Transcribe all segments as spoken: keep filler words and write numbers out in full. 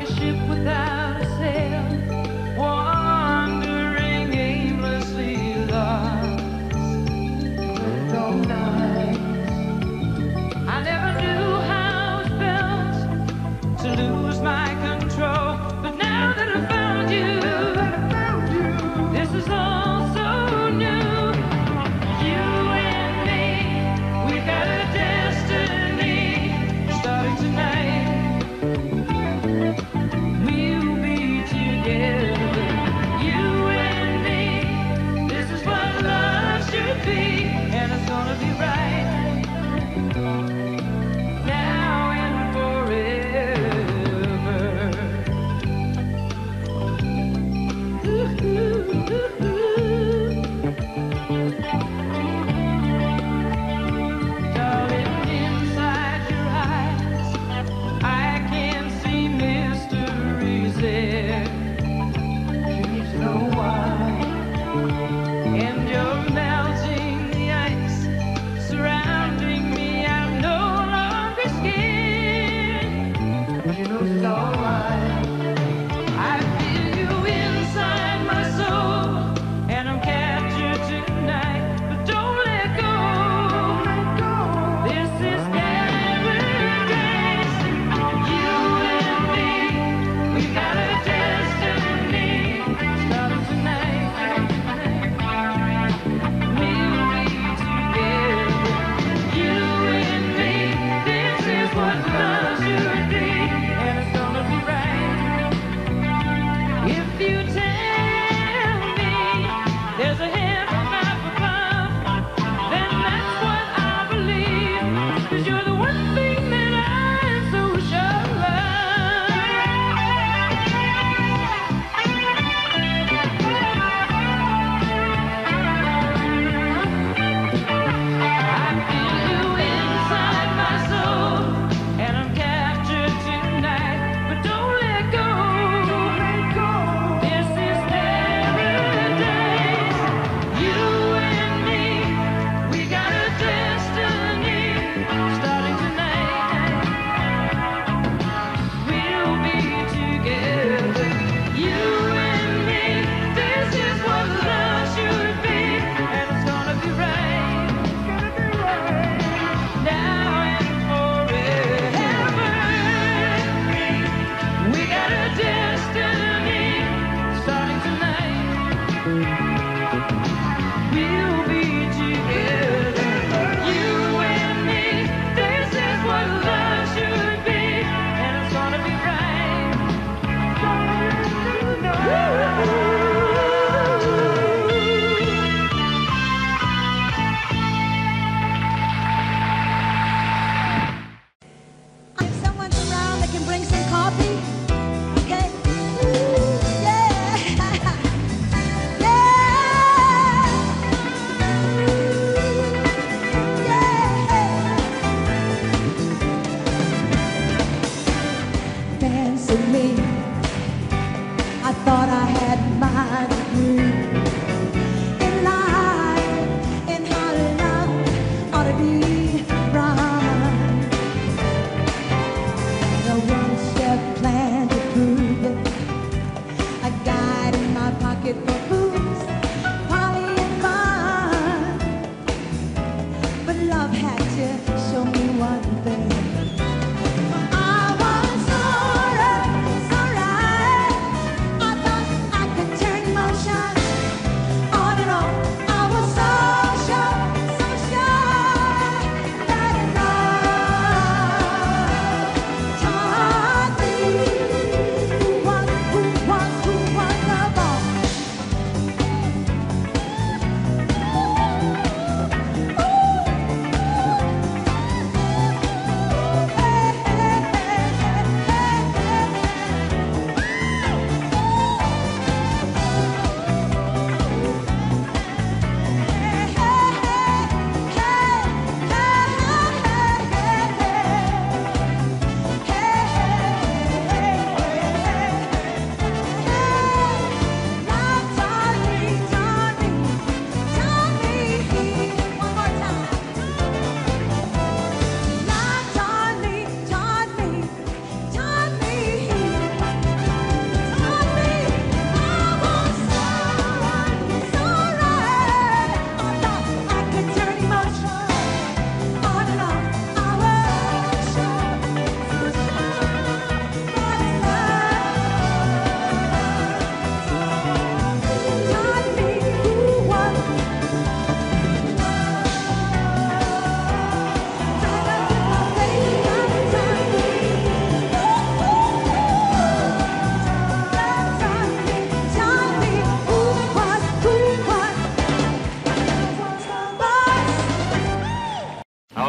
We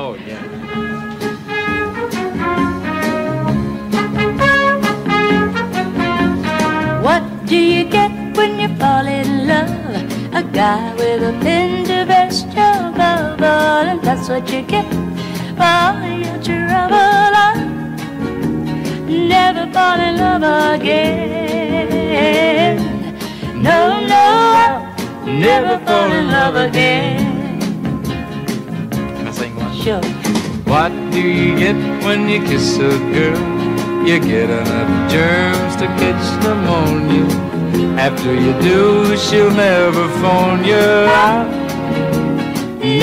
Oh, yeah. What do you get when you fall in love? A guy with a Pinterest your bubble, and that's what you get for all your trouble. I'll never fall in love again. No, no, I'll never fall in love again. Can I sing one? Sure. What do you get when you kiss a girl? You get enough germs to catch pneumonia. After you do, she'll never phone you. I'll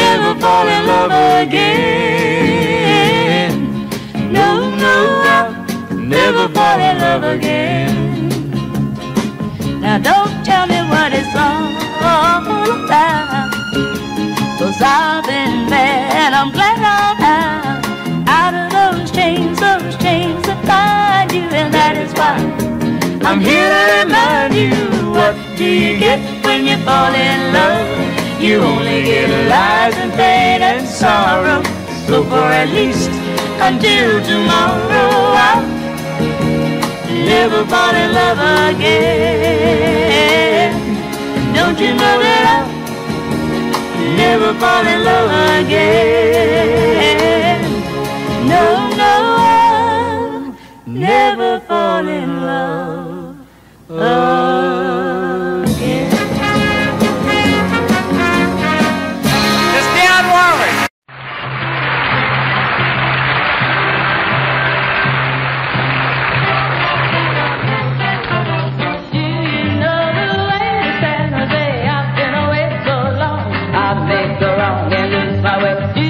never fall in love again. No, no, I'll never fall in love again. Now don't tell me what it's all about, 'cause I've been there and I'm glad I'm out. Out of those chains, those chains that bind you, and that is why I'm here to remind you. What do you get when you fall in love? You only get lies and pain and sorrow. So for at least until tomorrow, I'll never fall in love again. Don't you know that I'll never fall in love again? No, no, I'll never fall in love again. It's Dan Warren. Do you know the way to San Jose? I've been away so long. I've made the wrong and lose my way. Me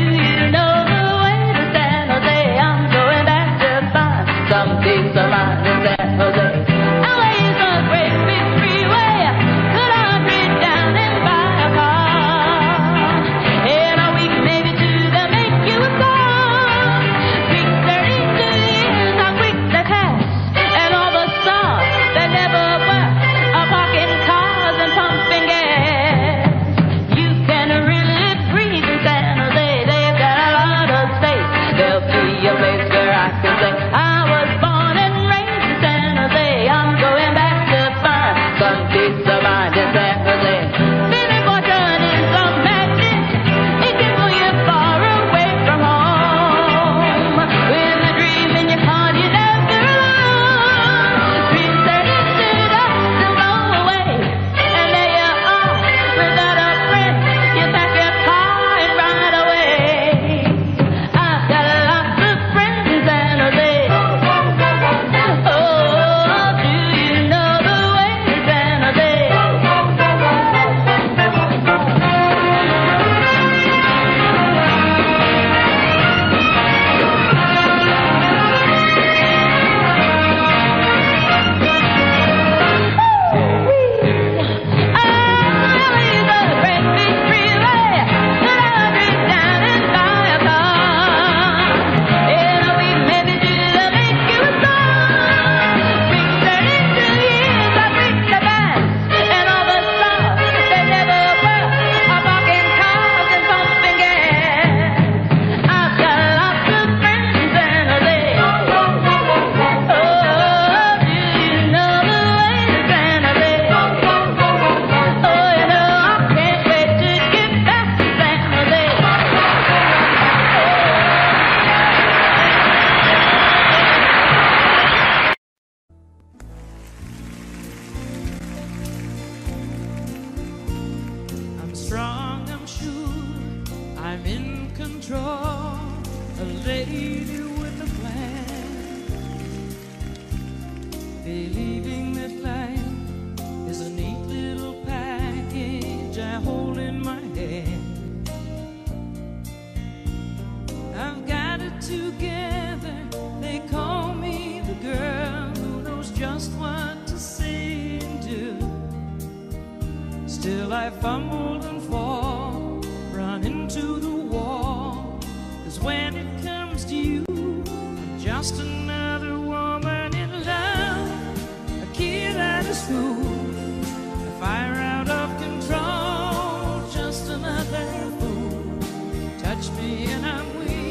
and I'm weak.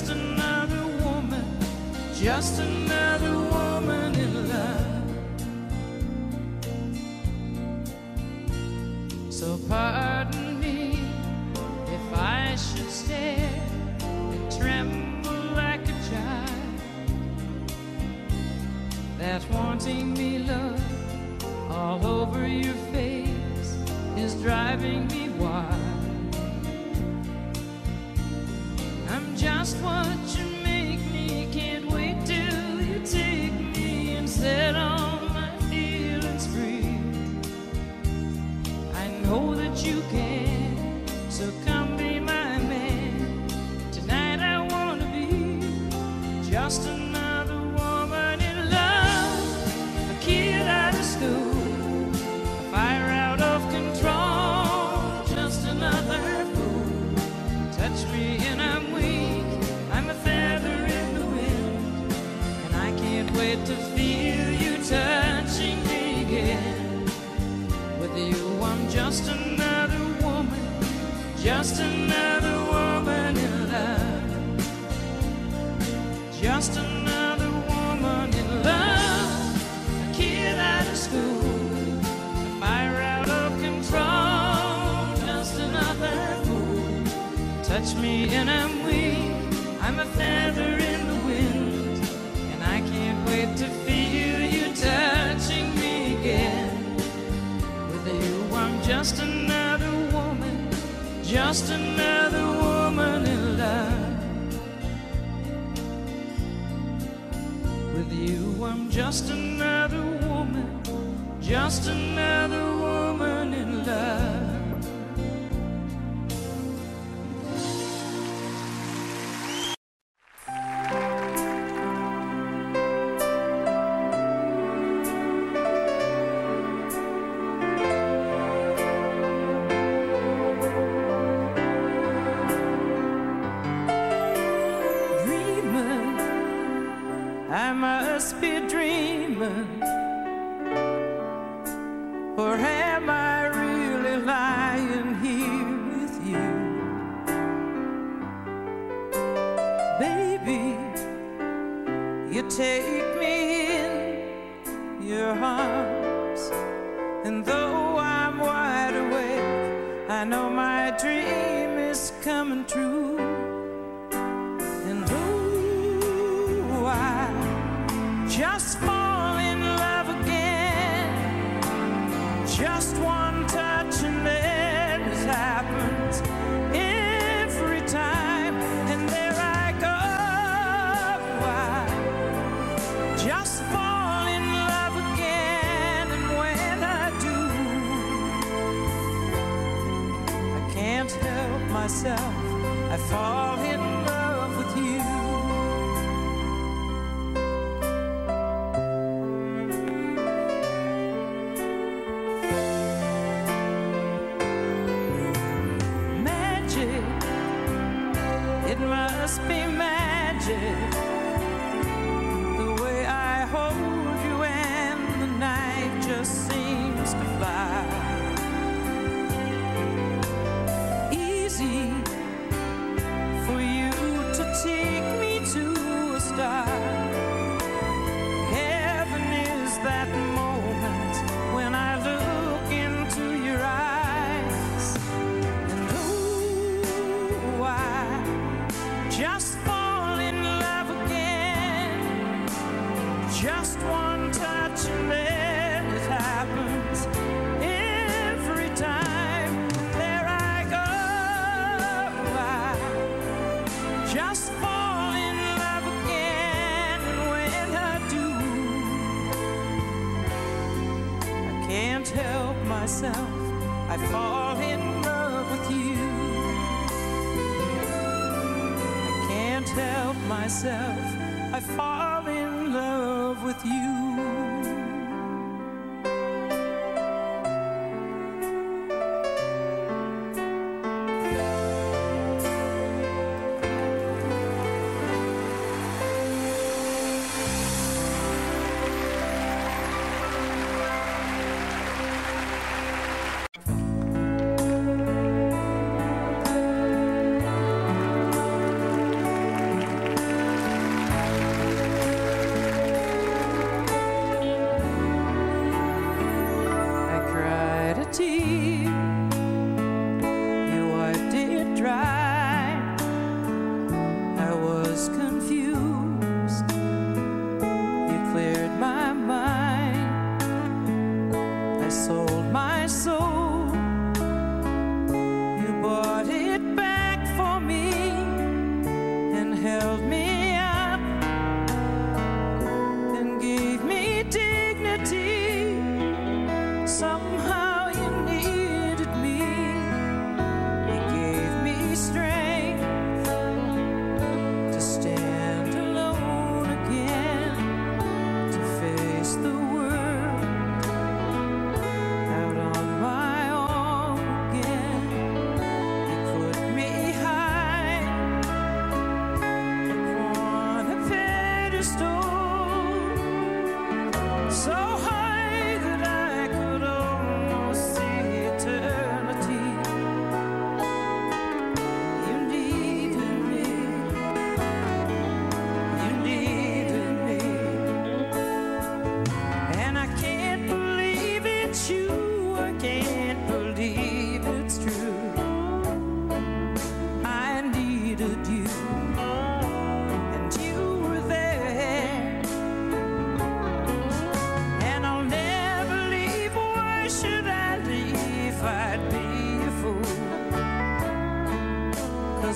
just another woman, just another woman in love. So pardon me if I should stare and tremble like a child that wanting me love all over your face is driving me wild. Just what you make me, can't wait till you take me and set all my feelings free. I know that you can, so come be my man. Tonight I wanna be just another woman in love, a kid out of school, a fire out of control, just another fool. Touch me and I'm weak, wait to feel you touching me again. With you I'm just another woman, just another woman in love, just another woman in love, a kid out of school, a fire out of control, just another fool. Touch me and I'm weak, I'm a feather in the wind, wait to feel you touching me again. With you I'm just another woman, just another woman in love. With you I'm just another woman, just another woman in love.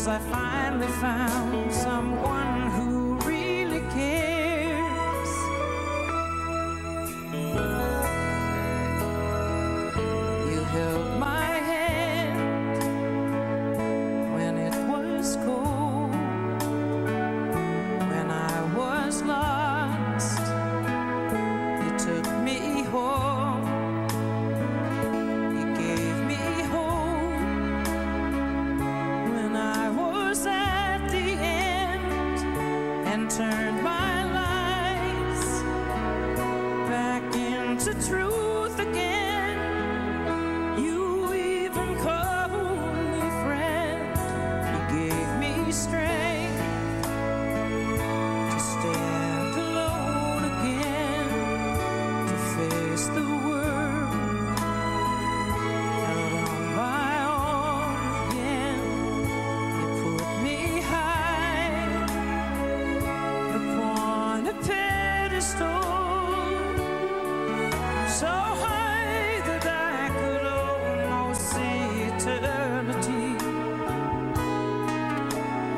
I finally found someone who really cares. You held my hand when it was cold, when I was lost, you took me home. You gave me hope when I at the end, and turned my lies back into truth again. You even called me friend. You gave me strength to stand alone again, to face the world out on my own again. So high that I could almost see eternity.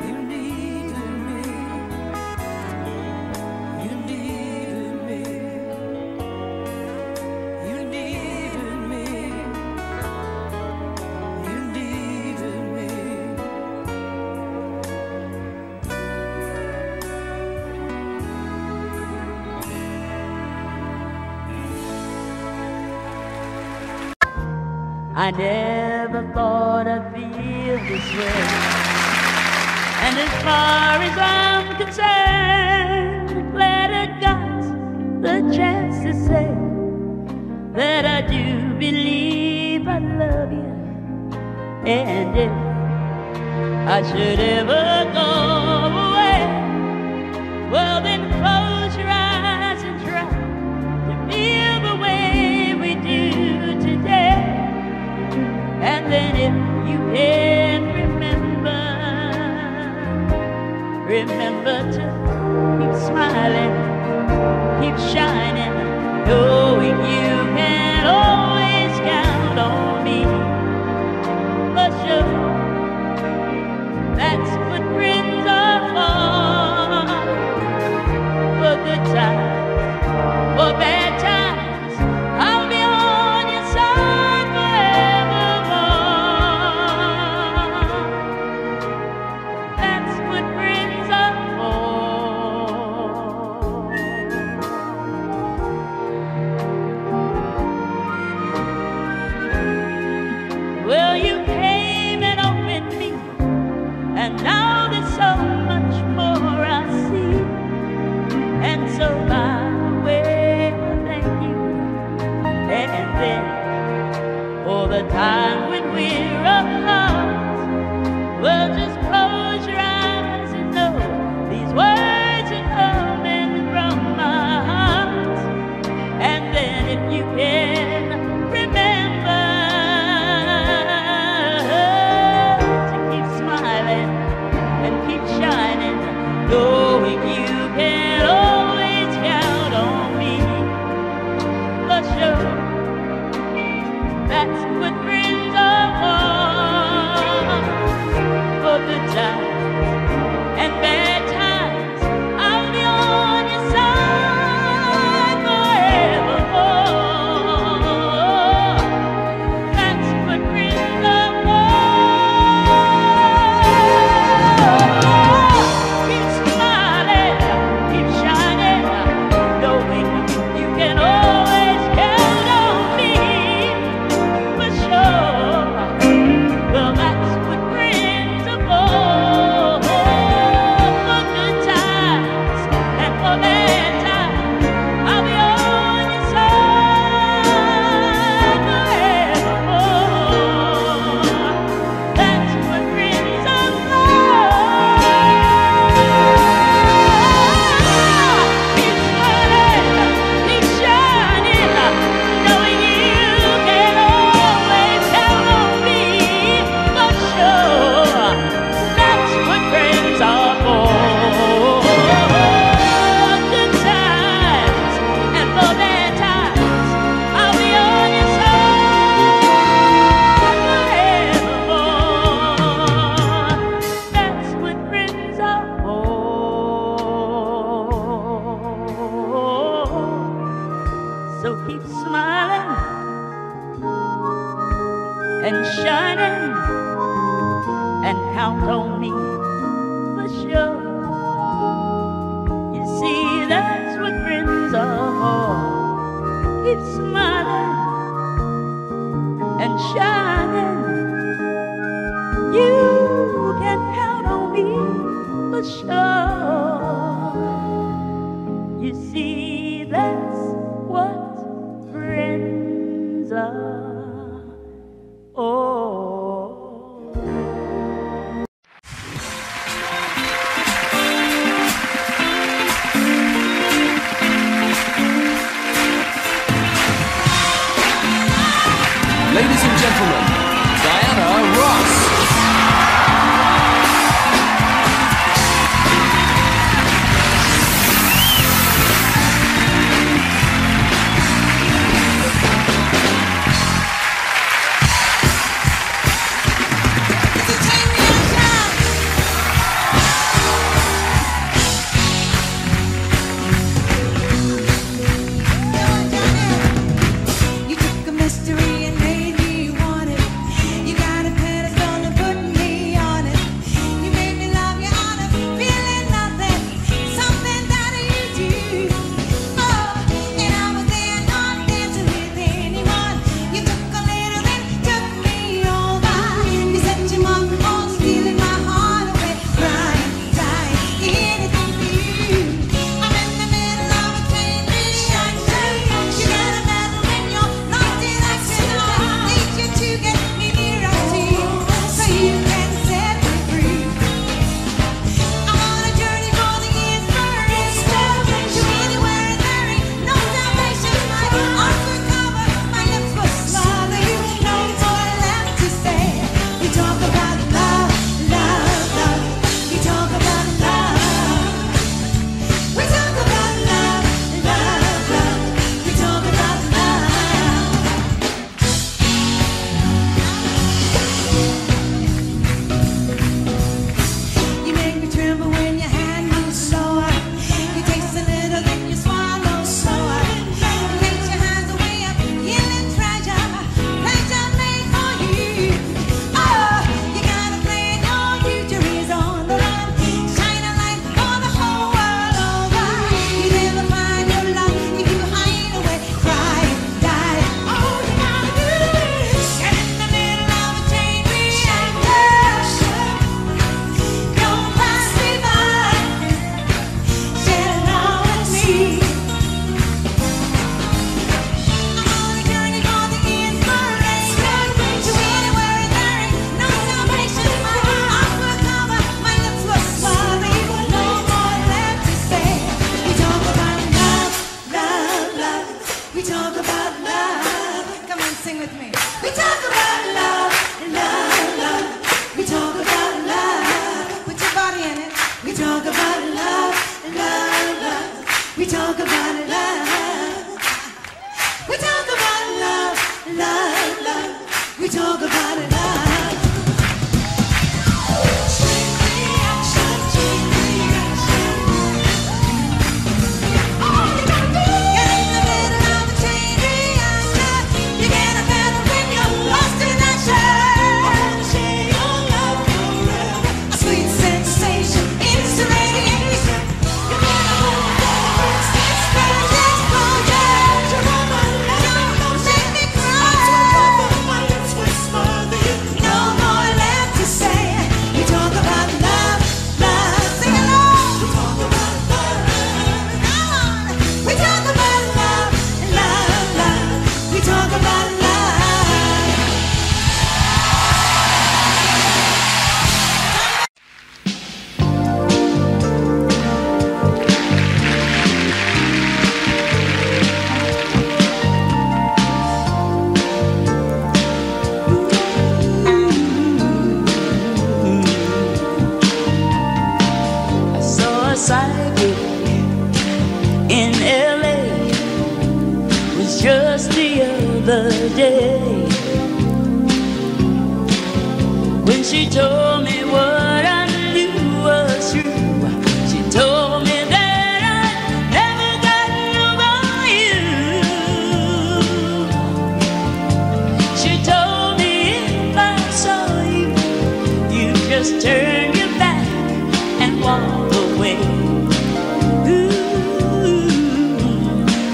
You needed me, you needed me, you needed me, you needed me. I never thought I'd feel this way, and as far as I'm concerned, glad I got the chance to say that I do believe I love you, and if I should ever go away, well then close your eyes and try to feel the way we do today. And then if you can remember, remember to keep smiling, keep shining, knowing you can always count on me. For sure, that's what friends are for, for good times, for bad times. keep smiling and shining and count on me for sure. You see, that's what friends are for. Keep smiling and shining. You can count on me for sure. You see, that's what friends are. Oh. Ladies and gentlemen, Diana Ross.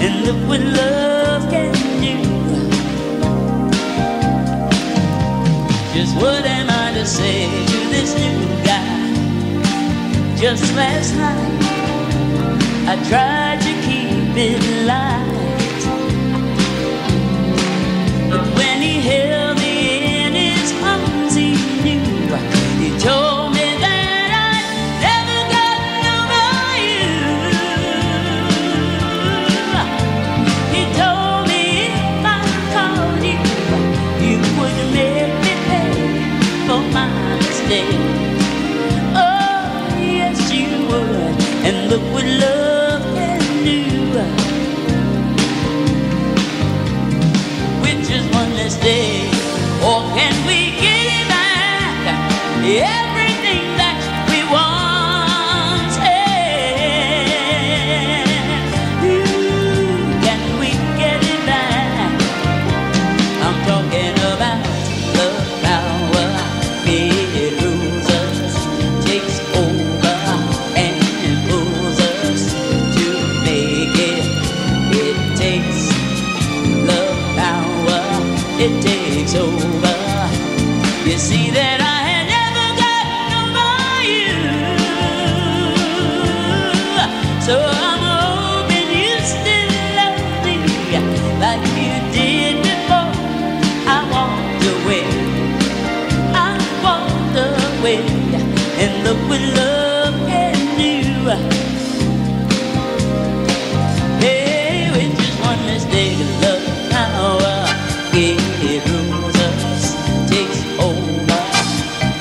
and look what love can do. Just what am I to say to this new guy? Just last night I tried to keep it light, but when he held me in his arms he knew. He told me that I'd never gotten over you. He told me if I called you, you would make me pay for my mistake. Oh, yes you would, and look what love day. Or can we get it back, everything that we want? Ooh, can we get it back? I'm talking about the power it rules us, takes over and rules us to make it. It takes the power, it takes over. You see that I had never gotten over you, so I'm hoping you still love me like you did before I walked away. I walked away, and look what love can do. Hey, with just one mistake, love power it rules us, takes over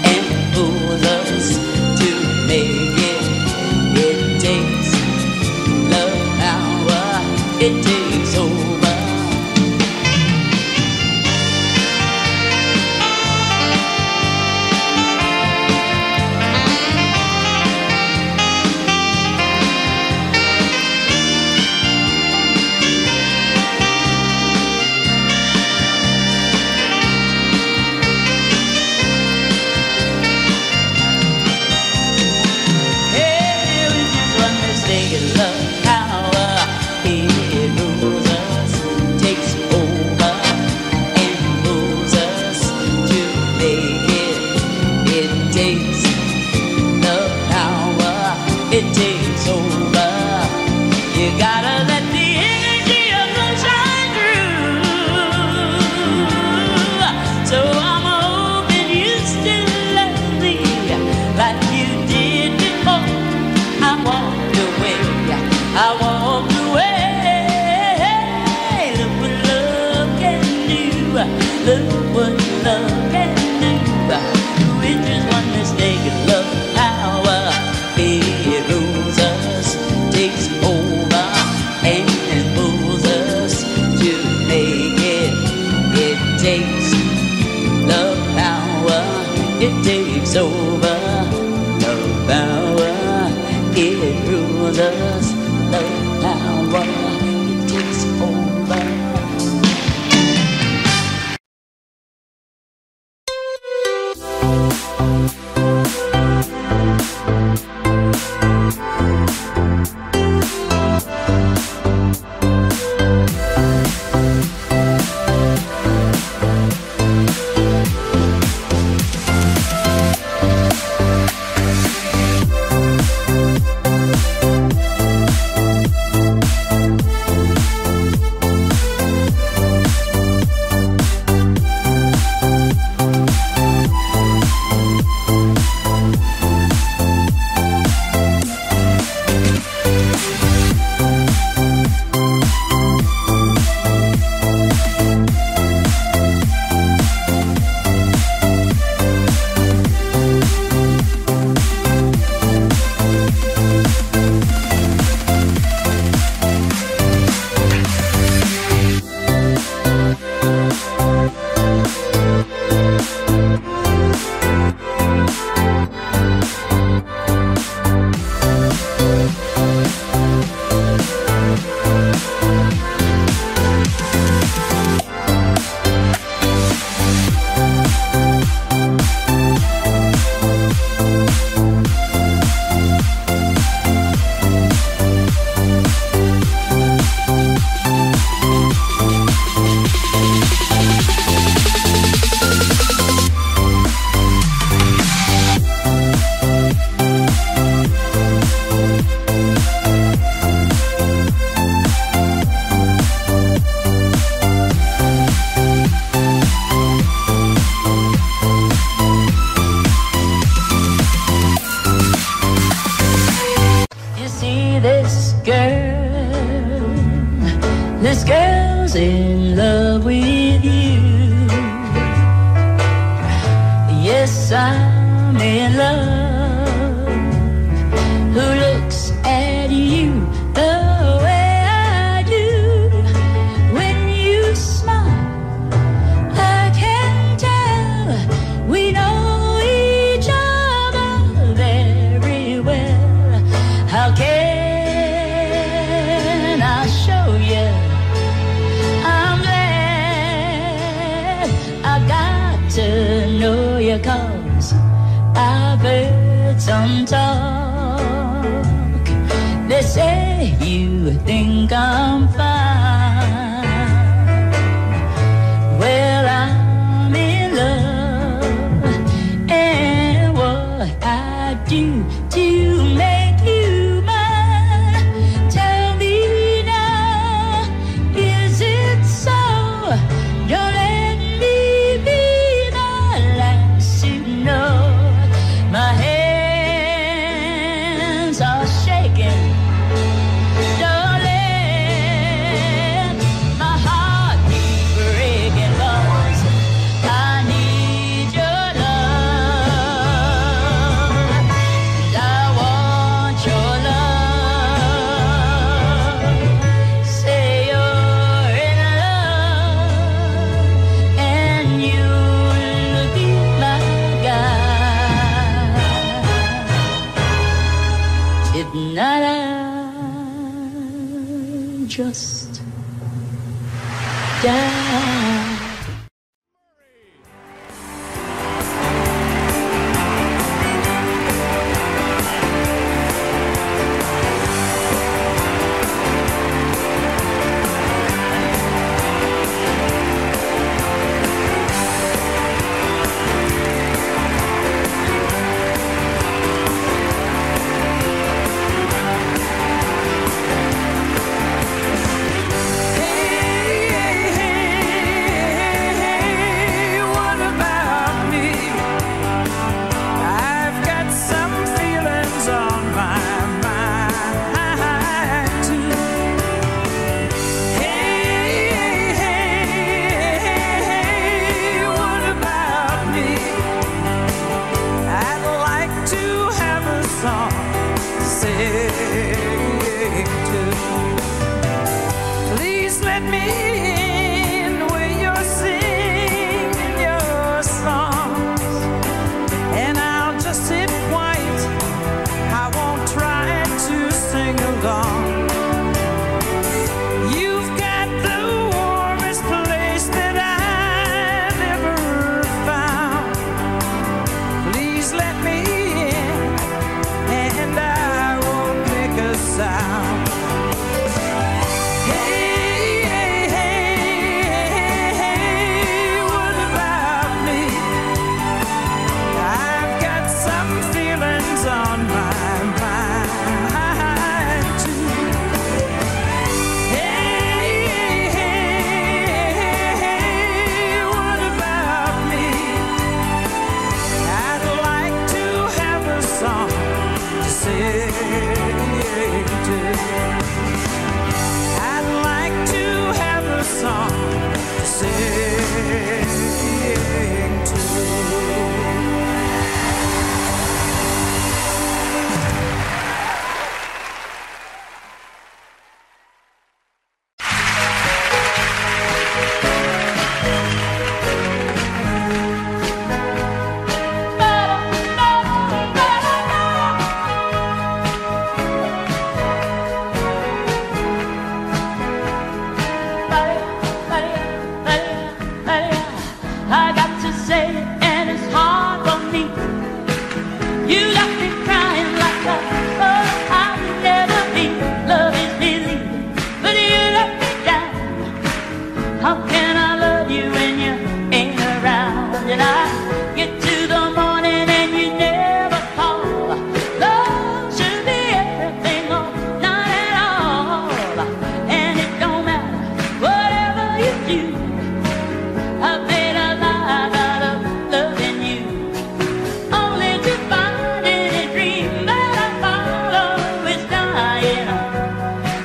and fools us to make it. It takes the power, it takes over. It takes over. You gotta let the energy of the shine through. So I'm hoping you still love me like you did before I walked away. I walked away. Look what love can do. Look what love can do. It's just one mistake of love power. It rules us, takes over, and moves us to make it. It takes the power, it takes over. The power, it rules us. The power, it takes over. We'll be right back. This girl's in love with you. Yes, I'm in love. Who looks at you the way I do? When you smile, I can tell we know each other very well. How can I show you I'm glad I got to know you? 'Cause I've heard some talk. They say you think I'm fine. Well, I'm in love, and what I do to make you mine, tell me now, is it so? Don't let me be the last to know. My hands are shaking. Don't let my heart keep breaking, 'cause I need your love. I want your love. Say you're in love, and you look be my guy. If not, I just die.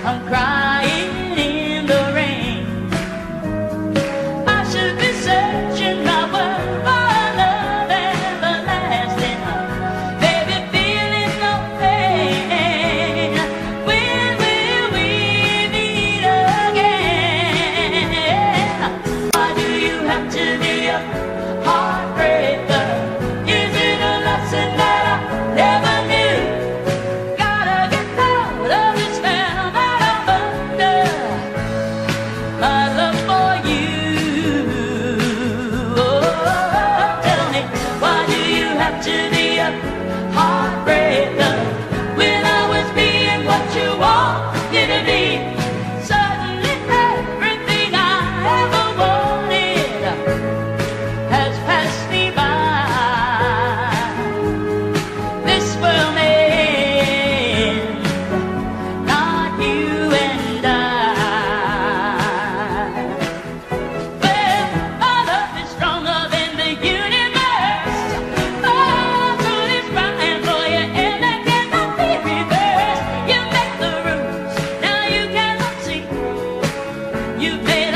I'm crying in the rain. We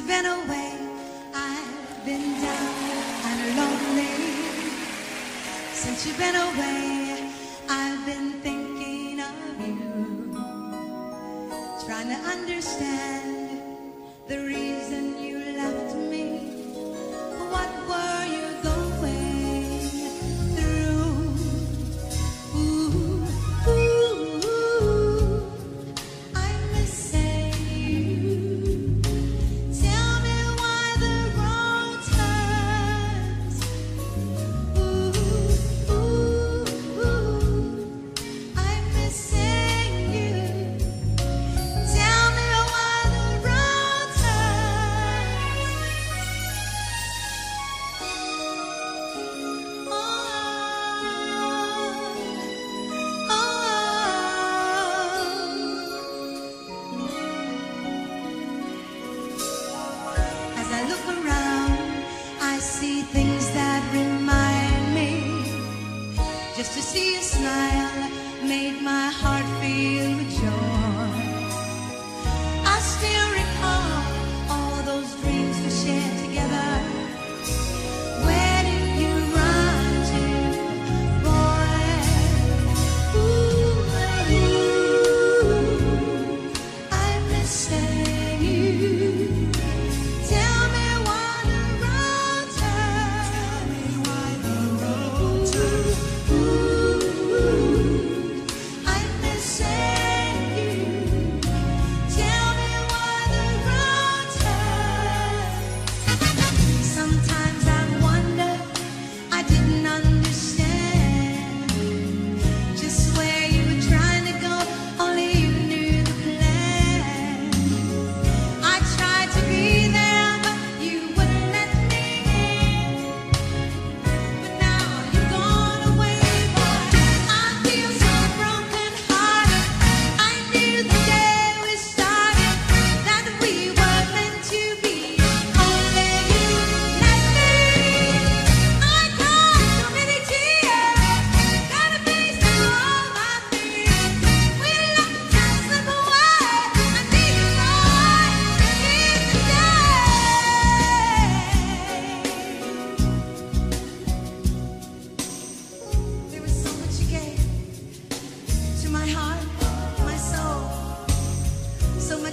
you've been away, I've been down and lonely. Since you've been away, I've been thinking of you, trying to understand the reason you left me. What were you going through? Ooh, ooh, ooh, I miss you. Tell me why the road turns. Ooh, ooh, ooh, I miss you. I look around, I see things that remind me. Just to see you smile made my heart feel joy. I still recall all those dreams we shared together. Where did you run to, boy? Ooh, ooh, I'm missing you.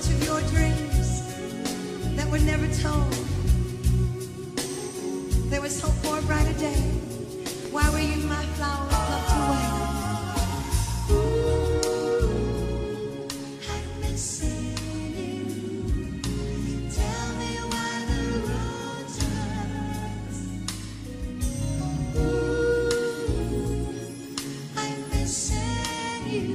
Of your dreams that were never told. There was hope for a brighter day. Why were you my flower plucked away? Ooh, I'm missing you. Tell me why the road turns. Ooh, I'm missing you.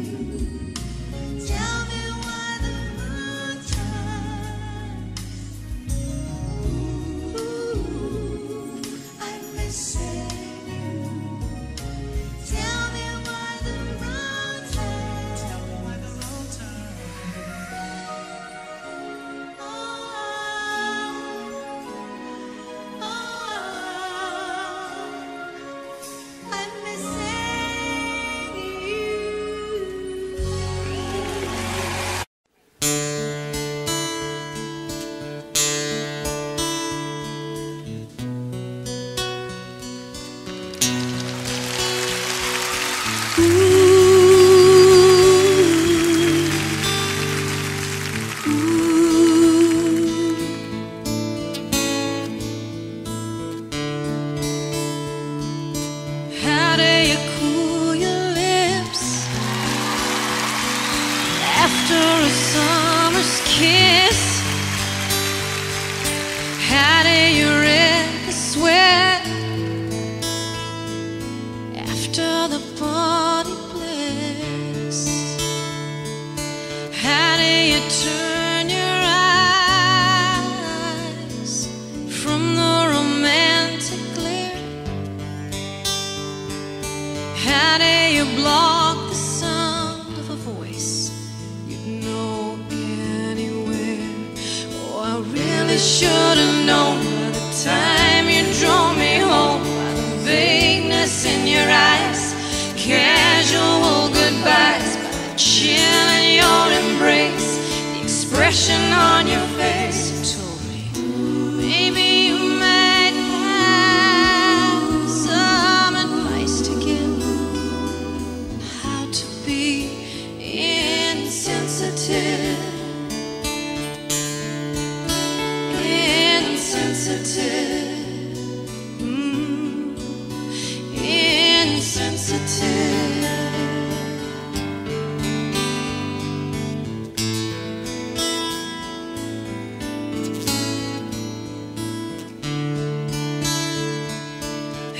After a summer's kiss, how do you rid the sweat after the body bliss? How do you turn your eyes from the romantic glare? How do you block the sound of a voice know anywhere? Oh, I really should have known by the time you drove me. insensitive, insensitive, mm, insensitive.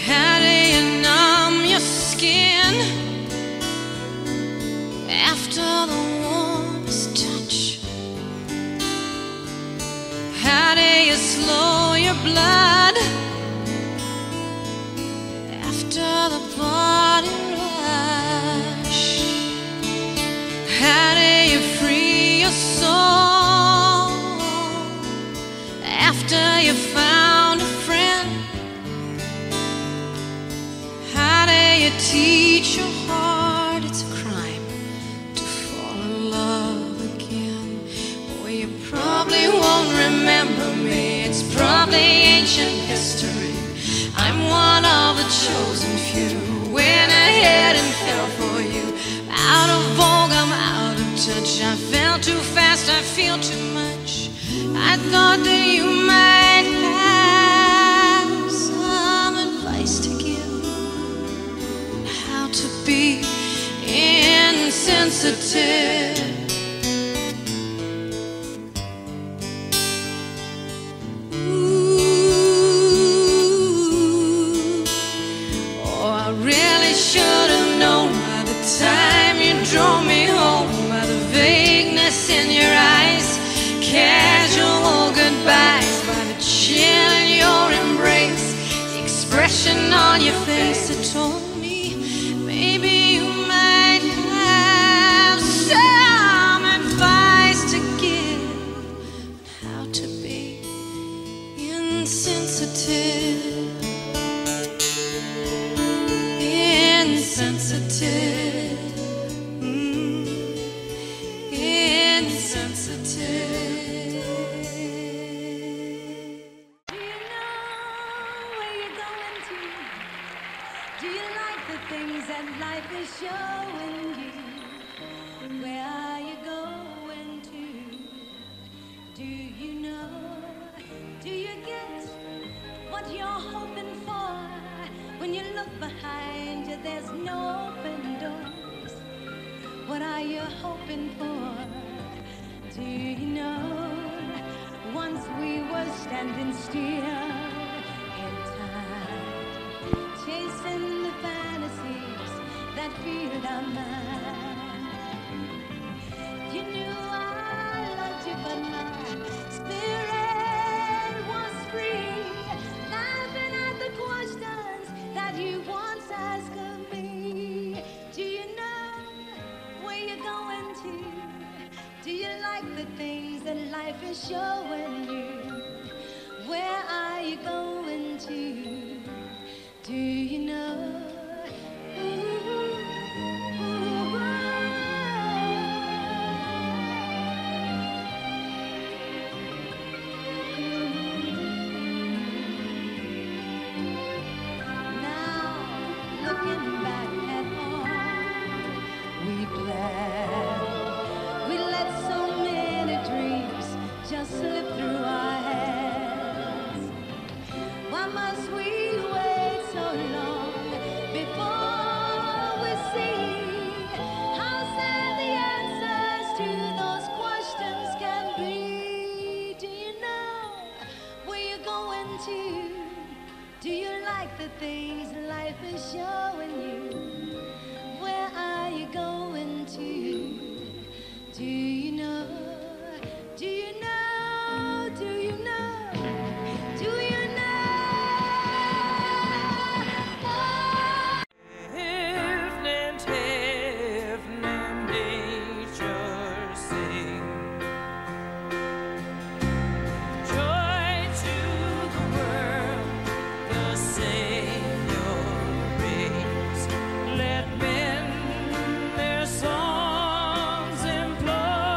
How do you numb your skin after the slow your blood after the body rush? How do you free your soul after you found a friend? How do you teach your heart it's a crime to fall in love again? Well, you probably won't remember me. It's probably ancient history. I'm one of the chosen few. Went ahead and fell for you. Out of vogue, I'm out of touch. I fell too fast, I feel too much. I thought that you might have some advice to give. How to be insensitive. On your face, it told me maybe you might have some advice to give, how to be insensitive, insensitive, mm, insensitive. Do you like the things that life is showing you? Where are you going to? Do you know? Do you get what you're hoping for? When you look behind you, there's no open doors. What are you hoping for? Do you know? Once we were standing still, chasing the fantasies that filled our mind. You knew I loved you, but my spirit was free, laughing at the questions that you once asked of me. Do you know where you're going to? Do you like the things that life is showing you? Where are you going to? Do you know? Do you like the things life is showing you? Where are you going to? Do you know? Do you know? Do you know? Do you know? Evening, evening, nature sing. Let men their songs employ.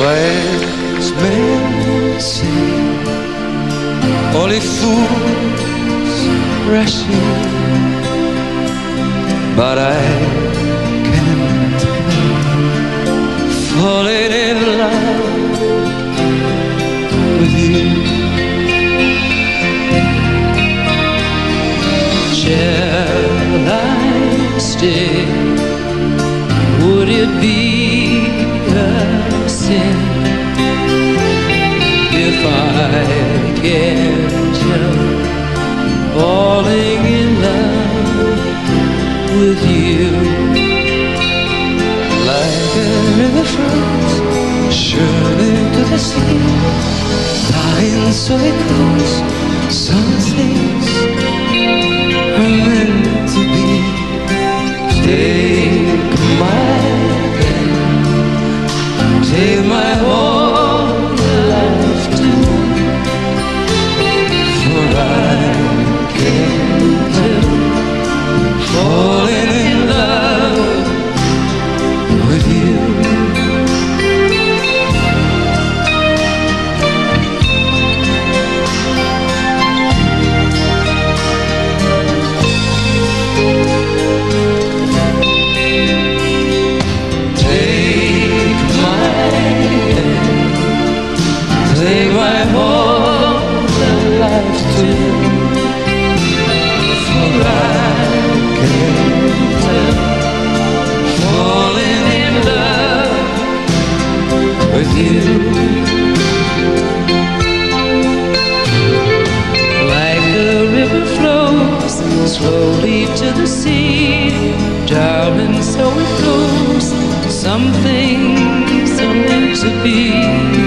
Rêves blessés, oh les fools rushing, but I can't fall in love with you. Shall I stay? Would it be a sin if I get you falling in love with you? Like a river flows surely to the sea, dying so it goes. Some things are meant to be. Take my hand, take my whole to be.